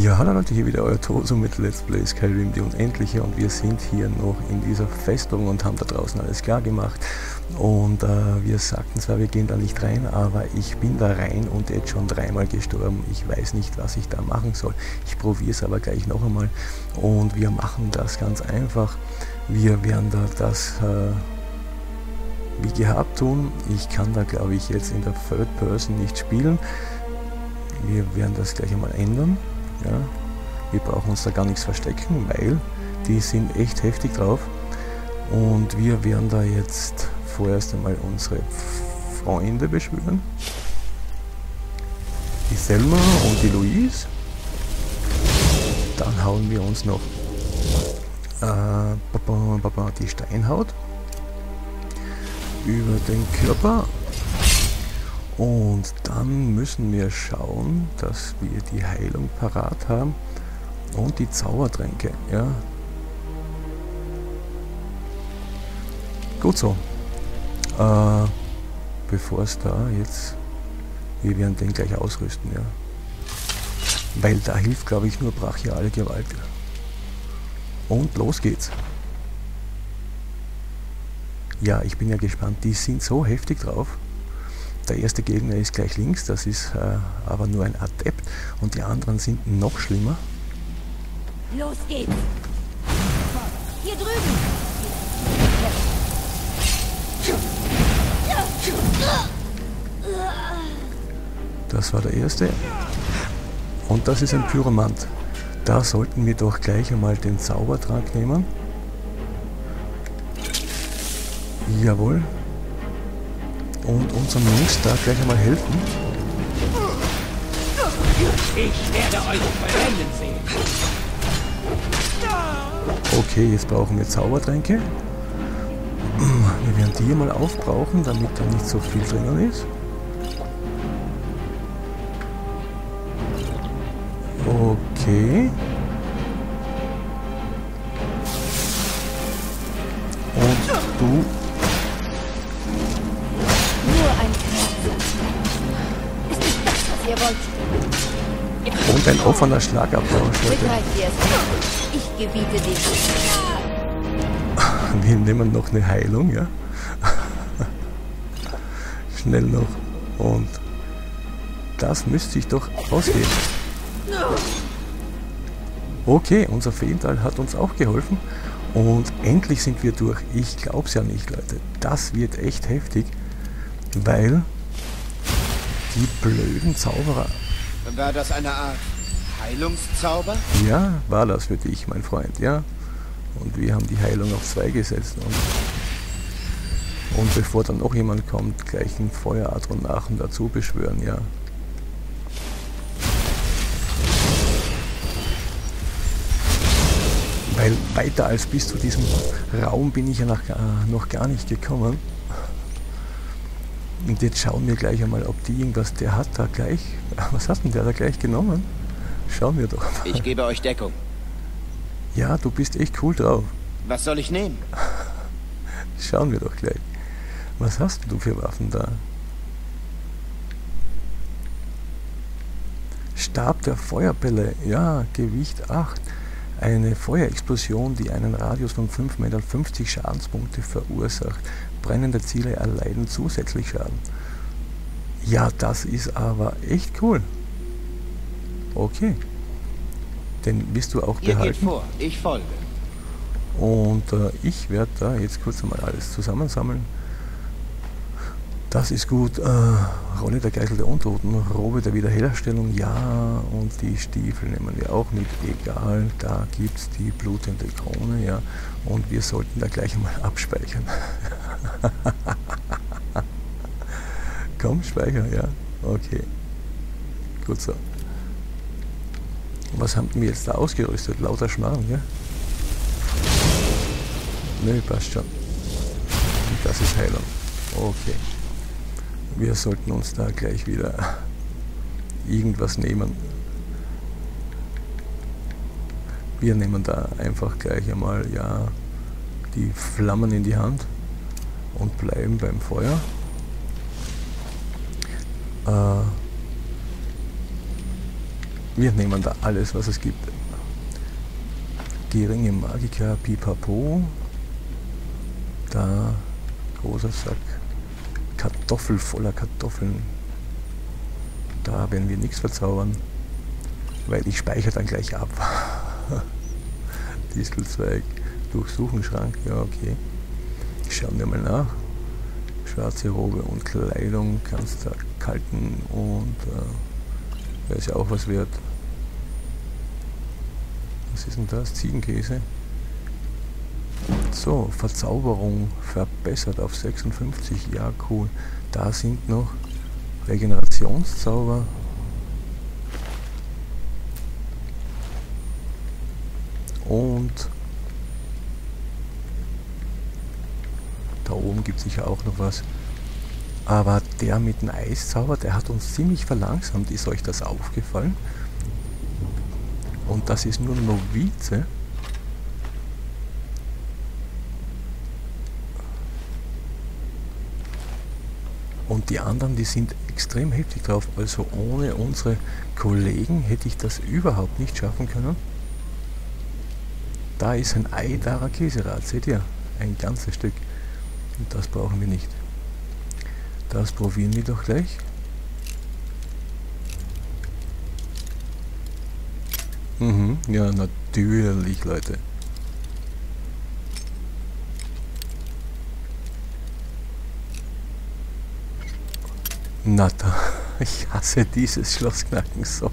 Ja, hallo Leute, hier wieder euer Toso mit Let's Play Skyrim, die Unendliche, und wir sind hier noch in dieser Festung und haben da draußen alles klar gemacht. Und wir sagten zwar, wir gehen da nicht rein, aber ich bin da rein und jetzt schon dreimal gestorben. Ich weiß nicht, was ich da machen soll. Ich probiere es aber gleich noch einmal. Und wir machen das ganz einfach. Wir werden da das wie gehabt tun. Ich kann da, glaube ich, jetzt in der Third Person nicht spielen. Wir werden das gleich einmal ändern. Ja, wir brauchen uns da gar nichts verstecken, weil die sind echt heftig drauf. Und wir werden da jetzt vorerst einmal unsere Freunde beschwören. Die Selma und die Louise. Dann hauen wir uns noch die Steinhaut über den Körper. Und dann müssen wir schauen, dass wir die Heilung parat haben und die Zaubertränke, ja. Gut so. Bevor es da jetzt... Wir werden den gleich ausrüsten, ja. Weil da hilft, glaube ich, nur brachiale Gewalt. Und los geht's. Ja, ich bin ja gespannt. Die sind so heftig drauf. Der erste Gegner ist gleich links, das ist aber nur ein Adept, und die anderen sind noch schlimmer. Los geht's! Hier drüben! Das war der erste. Und das ist ein Pyromant. Da sollten wir doch gleich einmal den Zaubertrank nehmen. Jawohl. Und unserem Jungs da gleich einmal helfen. Ich werde euch brennen sehen. Okay, jetzt brauchen wir Zaubertränke. Wir werden die mal aufbrauchen, damit da nicht so viel drinnen ist. Okay. Und du... Und ein offener Schlagabtausch. Ich gebiete dich. Wir nehmen noch eine Heilung, ja? Schnell noch. Und das müsste ich doch ausgeben. Okay, unser Feental hat uns auch geholfen. Und endlich sind wir durch. Ich glaub's ja nicht, Leute. Das wird echt heftig. Weil... Die blöden Zauberer. War das eine Art Heilungszauber? Ja, war das für dich, mein Freund, ja. Und wir haben die Heilung auf 2 gesetzt. Und bevor dann noch jemand kommt, gleich einen Feueradronachen dazu beschwören, ja. Weil weiter als bis zu diesem Raum bin ich ja noch gar nicht gekommen. Und jetzt schauen wir gleich einmal, ob die irgendwas... Der hat da gleich... Was hat denn der da gleich genommen? Schauen wir doch mal. Ich gebe euch Deckung. Ja, du bist echt cool drauf. Was soll ich nehmen? Schauen wir doch gleich. Was hast du für Waffen da? Stab der Feuerbälle. Ja, Gewicht 8. Eine Feuerexplosion, die einen Radius von 5,50 Metern Schadenspunkte verursacht. Brennende Ziele erleiden zusätzlich Schaden. Ja, das ist aber echt cool. Okay. Den wirst du auch behalten. Ihr geht vor, ich folge. Und ich werde da jetzt kurz einmal alles zusammensammeln. Das ist gut. Ronny, der Geißel der Untoten, Robe der Wiederherstellung, ja. Und die Stiefel nehmen wir auch mit, egal. Da gibt es die blutende Krone, ja. Und wir sollten da gleich einmal abspeichern. Komm, speicher, ja. Okay. Gut so. Was haben wir jetzt da ausgerüstet? Lauter Schmarrn, ja? Nö, passt schon. Das ist Heilung. Okay. Wir sollten uns da gleich wieder irgendwas nehmen. Wir nehmen da einfach gleich einmal, ja, die Flammen in die Hand und bleiben beim Feuer. Wir nehmen da alles, was es gibt. Geringe Magiker, Pipapo. Da, großer Sack. Kartoffel voller Kartoffeln. Da werden wir nichts verzaubern, weil ich speichere dann gleich ab. Distelzweig, durchsuchen Schrank, ja okay. Schauen wir mal nach. Schwarze Robe und Kleidung kannst du kalten und wäre es ja auch was wert. Was ist denn das? Ziegenkäse. So, Verzauberung verbessert auf 56, ja cool. Da sind noch Regenerationszauber. Und da oben gibt es sicher auch noch was. Aber der mit dem Eiszauber, der hat uns ziemlich verlangsamt. Ist euch das aufgefallen? Und das ist nur Novize. Und die anderen, die sind extrem heftig drauf. Also ohne unsere Kollegen hätte ich das überhaupt nicht schaffen können. Da ist ein Eidarer Käserad, seht ihr? Ein ganzes Stück. Und das brauchen wir nicht. Das probieren wir doch gleich. Mhm, ja natürlich, Leute. Na da, ich hasse dieses Schlossknacken so.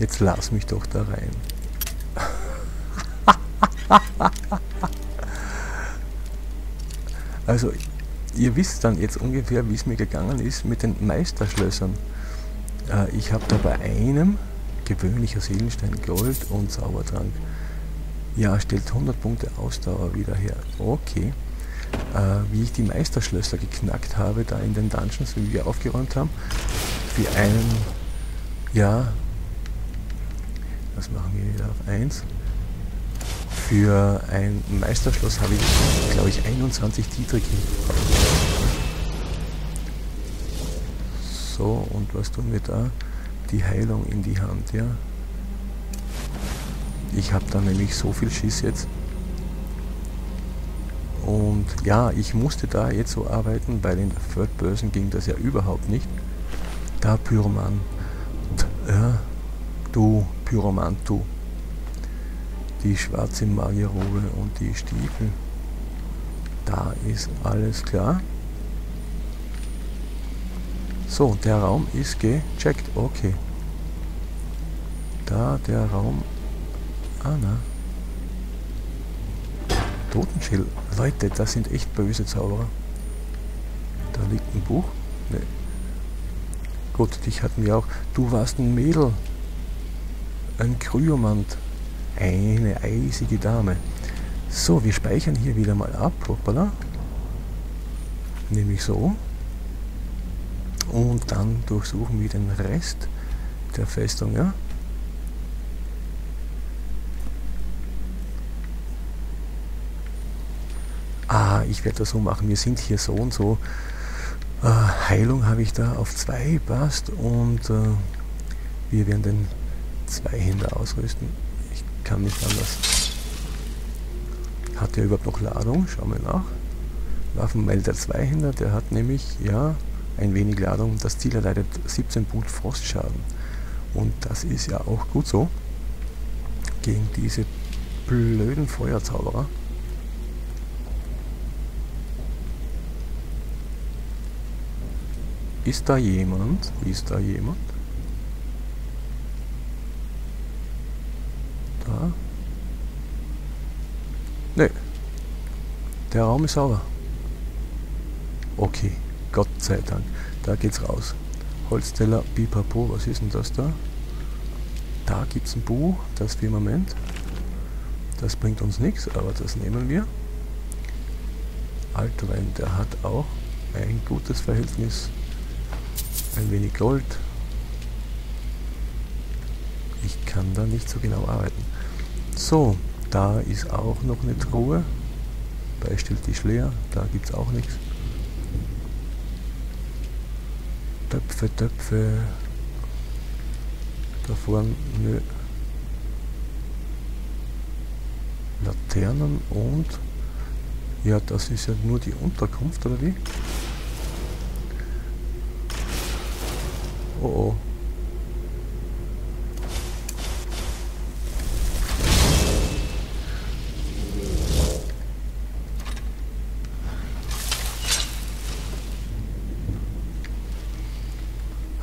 Jetzt lass mich doch da rein. Also, ihr wisst dann jetzt ungefähr, wie es mir gegangen ist mit den Meisterschlössern. Ich habe da bei einem gewöhnlicher Seelenstein, Gold und Zaubertrank. Ja, stellt 100 Punkte Ausdauer wieder her. Okay. Wie ich die Meisterschlösser geknackt habe, da in den Dungeons, wie wir aufgeräumt haben, für einen, ja, das machen wir wieder auf 1. Für ein Meisterschloss habe ich, glaube ich, 21 Titel gebraucht. So, und was tun wir da? Die Heilung in die Hand, ja. Ich habe da nämlich so viel Schiss jetzt. Und ja, ich musste da jetzt so arbeiten, weil in der Third Person ging das ja überhaupt nicht. Da Pyroman. Ja. Du, Pyromant, du. Die schwarze Magierrobe und die Stiefel. Da ist alles klar. So, der Raum ist gecheckt. Okay. Da der Raum. Ah, na. Totenschild. Leute, das sind echt böse Zauberer. Da liegt ein Buch. Nee. Gut, dich hatten wir auch. Du warst ein Mädel. Ein Kryomant, eine eisige Dame. So, wir speichern hier wieder mal ab. Hoppala. Nämlich so. Und dann durchsuchen wir den Rest der Festung. Ja? Ah, ich werde das so machen. Wir sind hier so und so. Heilung habe ich da auf 2, passt. Und wir werden den Zweihänder ausrüsten. Ich kann nicht anders. Hat der überhaupt noch Ladung? Schauen wir nach. Waffenmelder der Zweihänder, der hat nämlich, ja, ein wenig Ladung. Das Ziel erleidet 17 Punkt Frostschaden. Und das ist ja auch gut so. Gegen diese blöden Feuerzauberer. Ist da jemand? Ist da jemand? Ne, der Raum ist sauber. Okay, Gott sei Dank. Da geht's raus. Holzteller, Pipapo, was ist denn das da? Da gibt's ein Buch, das Firmament. Das bringt uns nichts, aber das nehmen wir. Altwein, der hat auch ein gutes Verhältnis. Ein wenig Gold. Ich kann da nicht so genau arbeiten. So, da ist auch noch eine Truhe. Da ist Stilltisch leer, da gibt es auch nichts. Töpfe, Töpfe. Da vorne, nö. Laternen und... Ja, das ist ja nur die Unterkunft, oder wie? Oh oh.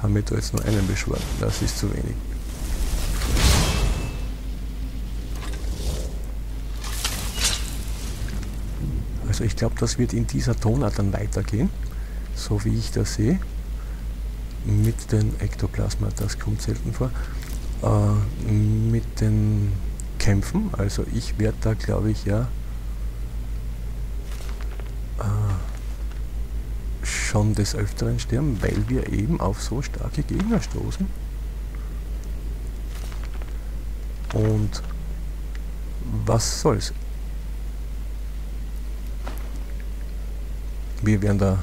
Haben wir da jetzt nur einen beschworen? Das ist zu wenig. Also ich glaube, das wird in dieser Tonart dann weitergehen, so wie ich das sehe. Mit den Ektoplasma, das kommt selten vor, mit den Kämpfen, also ich werde da glaube ich ja schon des Öfteren sterben, weil wir eben auf so starke Gegner stoßen. Und was soll's? Wir werden da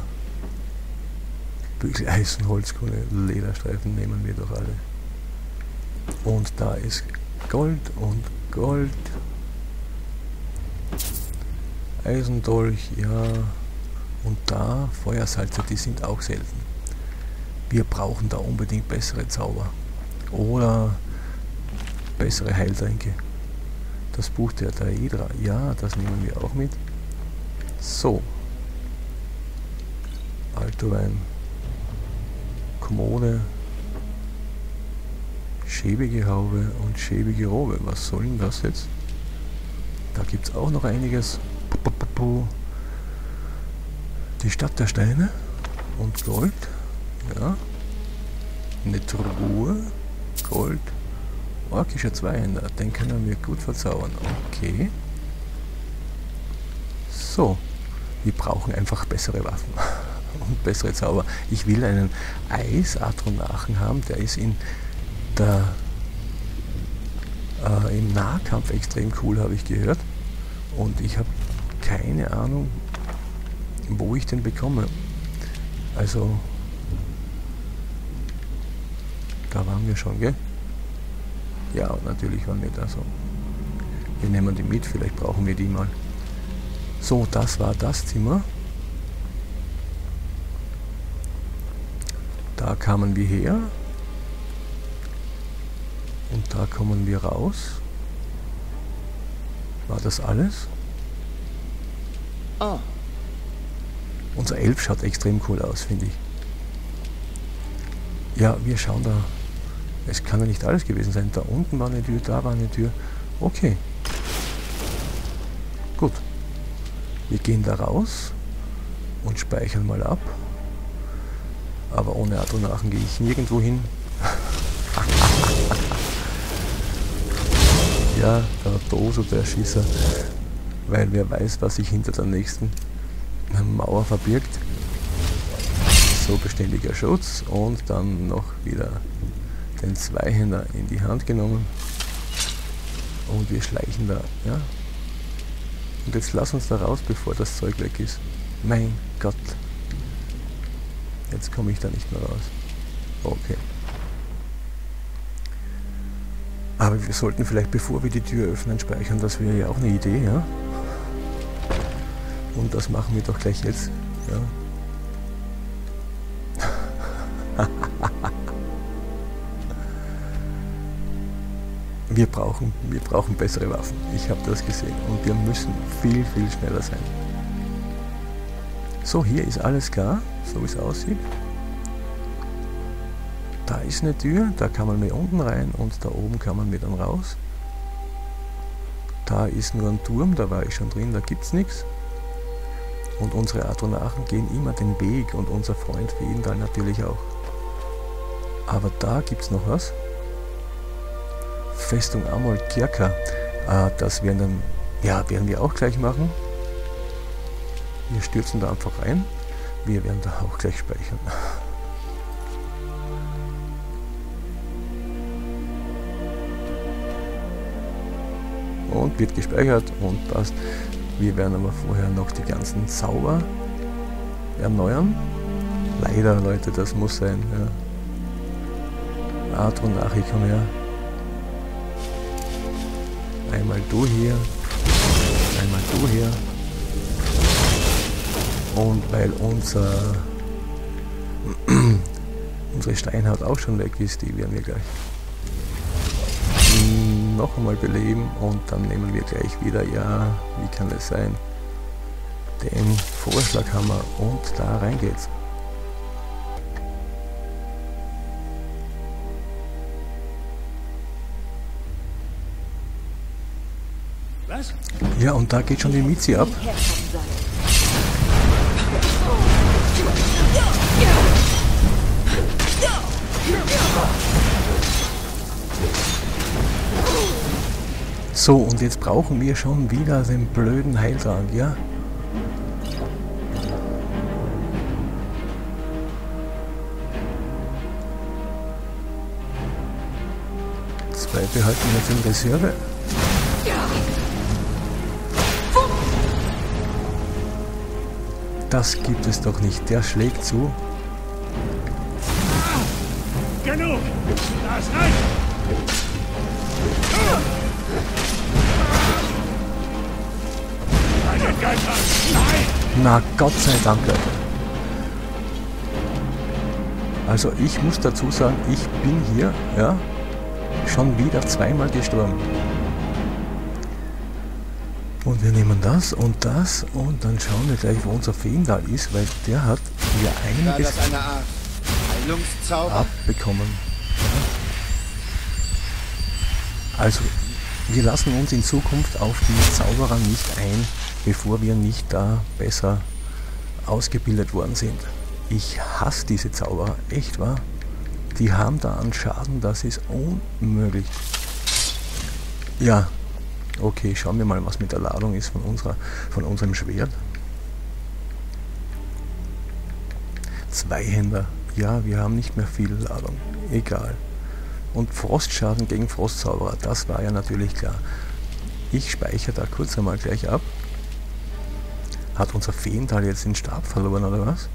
Bügel, Eisen, Holzkohle, Lederstreifen nehmen wir doch alle. Und da ist Gold und Gold. Eisendolch, ja. Und da Feuersalze, die sind auch selten. Wir brauchen da unbedingt bessere Zauber. Oder bessere Heiltränke. Das Buch der Daedra, ja, das nehmen wir auch mit. So. Altowein. Kommode, schäbige Haube und schäbige Robe. Was soll denn das jetzt? Da gibt es auch noch einiges. Die Stadt der Steine und Gold. Ja. Eine Truhe. Gold. Orkischer Zweihänder. Den können wir gut verzaubern. Okay. So. Wir brauchen einfach bessere Waffen. Und bessere Zauber. Ich will einen Eisatronachen haben, der ist in der, im Nahkampf extrem cool, habe ich gehört. Und ich habe keine Ahnung, wo ich den bekomme. Also, da waren wir schon, gell? Ja, natürlich waren wir da so. Wir nehmen die mit, vielleicht brauchen wir die mal. So, das war das Zimmer. Da kamen wir her und da kommen wir raus. War das alles? Oh. Unser Elf schaut extrem cool aus, finde ich. Ja, wir schauen da. Es kann ja nicht alles gewesen sein. Da unten war eine Tür, da war eine Tür. Okay. Gut. Wir gehen da raus und speichern mal ab. Aber ohne Eisatronachen gehe ich nirgendwo hin. Ja, der Doso, der Schisser. Weil wer weiß, was sich hinter der nächsten Mauer verbirgt. So, beständiger Schutz. Und dann noch wieder den Zweihänder in die Hand genommen. Und wir schleichen da. Ja. Und jetzt lass uns da raus, bevor das Zeug weg ist. Mein Gott. Jetzt komme ich da nicht mehr raus. Okay. Aber wir sollten vielleicht, bevor wir die Tür öffnen, speichern. Das wäre ja auch eine Idee, ja? Und das machen wir doch gleich jetzt. Ja. Wir brauchen bessere Waffen. Ich habe das gesehen. Und wir müssen viel, viel schneller sein. So, hier ist alles klar, so wie es aussieht. Da ist eine Tür, da kann man mit unten rein und da oben kann man mit dann raus. Da ist nur ein Turm, da war ich schon drin, da gibt es nichts. Und unsere Eisatronachen gehen immer den Weg und unser Freund Feueradron natürlich auch. Aber da gibt es noch was. Festung Amol-Kirka, das werden, dann, ja, werden wir auch gleich machen. Wir stürzen da einfach rein. Wir werden da auch gleich speichern. Und wird gespeichert und passt. Wir werden aber vorher noch die ganzen Zauber erneuern. Leider, Leute, das muss sein. Ja. Eisatronachen, komm her. Einmal du hier. Einmal du hier. Und weil unsere Steinhaut auch schon weg ist, die werden wir gleich noch einmal beleben und dann nehmen wir gleich wieder, ja, wie kann das sein, den Vorschlaghammer und da rein geht's. Was? Ja, und da geht schon die Mizi ab. So, und jetzt brauchen wir schon wieder den blöden Heiltrank, ja? Zwei behalten wir in Reserve. Das gibt es doch nicht, der schlägt zu. Genug! Das reicht! Na, Gott sei Dank, Leute. Also ich muss dazu sagen, ich bin hier, ja, schon wieder zweimal gestorben. Und wir nehmen das und dann schauen wir gleich, wo unser Feengal ist, weil der hat hier einiges abbekommen. Ja. Also wir lassen uns in Zukunft auf die Zauberer nicht ein, bevor wir nicht da besser ausgebildet worden sind. Ich hasse diese Zauberer, echt wahr? Die haben da einen Schaden, das ist unmöglich. Ja, okay, schauen wir mal, was mit der Ladung ist von unserem Schwert. Zweihänder, ja, wir haben nicht mehr viel Ladung, egal. Und Frostschaden gegen Frostzauberer, das war ja natürlich klar. Ich speichere da kurz einmal gleich ab. Hat unser Feental jetzt den Stab verloren oder was?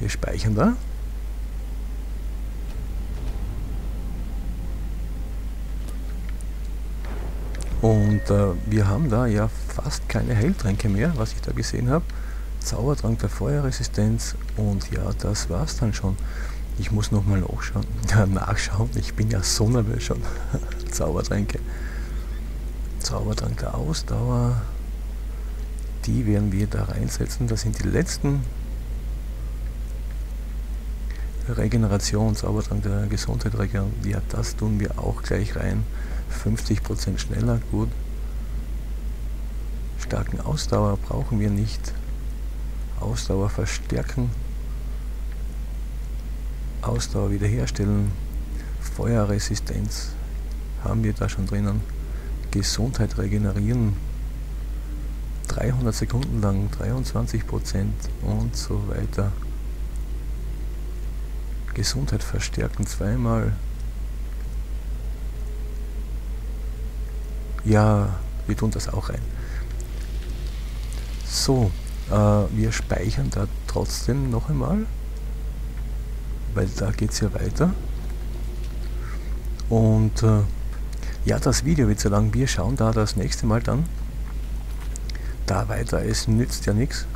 Wir speichern da. Und wir haben da ja fast keine Heiltränke mehr, was ich da gesehen habe. Zaubertrank der Feuerresistenz und ja, das war's dann schon. Ich muss nochmal nachschauen. Ja, nachschauen. Ich bin ja so nervös schon. Zaubertränke. Zaubertrank der Ausdauer. Die werden wir da reinsetzen. Das sind die letzten. Regeneration, Zaubertrank der Gesundheit. Ja, das tun wir auch gleich rein. 50% schneller, gut. Starken Ausdauer brauchen wir nicht. Ausdauer verstärken. Ausdauer wiederherstellen, Feuerresistenz haben wir da schon drinnen, Gesundheit regenerieren, 300 Sekunden lang, 23% und so weiter. Gesundheit verstärken zweimal. Ja, wir tun das auch rein. So, wir speichern da trotzdem noch einmal, weil da geht es ja weiter. Und ja, das Video wird so lang. Wir schauen da das nächste Mal dann da weiter. Es nützt ja nichts.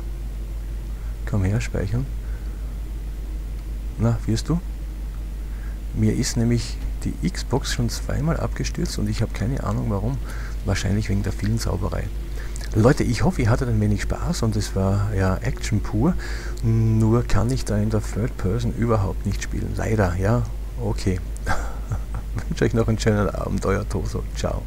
Komm her, speichern. Na, wirst du? Mir ist nämlich die Xbox schon zweimal abgestürzt und ich habe keine Ahnung warum. Wahrscheinlich wegen der vielen Zauberei. Leute, ich hoffe, ihr hattet ein wenig Spaß und es war ja Action pur, nur kann ich da in der Third Person überhaupt nicht spielen. Leider, ja, okay. Ich wünsche euch noch einen schönen Abend, euer Toso. Ciao.